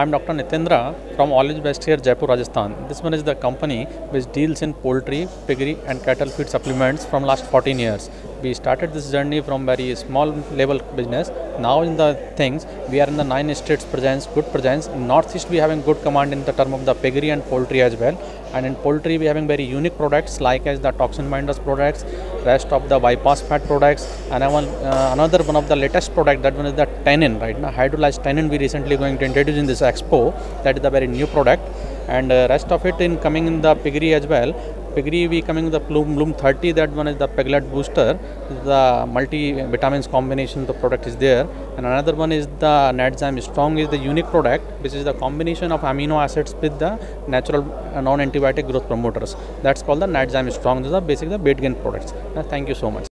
I'm Dr. Nitendra from Always Best Care, Jaipur, Rajasthan. This one is the company which deals in poultry, piggery and cattle feed supplements from last 14 years. We started this journey from very small level business. Now in the things, we are in the 9 states presence, good presence. In Northeast, we are having good command in the term of the piggery and poultry as well. And in poultry, we are having very unique products like as the toxin binders products, rest of the bypass fat products, and another one of the latest product, that one is the tannin, right now, hydrolyzed tannin we recently going to introduce in this expo, that is the very new product. And rest of it in coming in the piggery as well. Piggery we coming the Bloom 30, that one is the Piglet Booster, the multi-vitamins combination the product is there. And another one is the Nadzam Strong is the unique product, which is the combination of amino acids with the natural non-antibiotic growth promoters. That's called the Nadzam Strong, these are basically the BaitGain products. Thank you so much.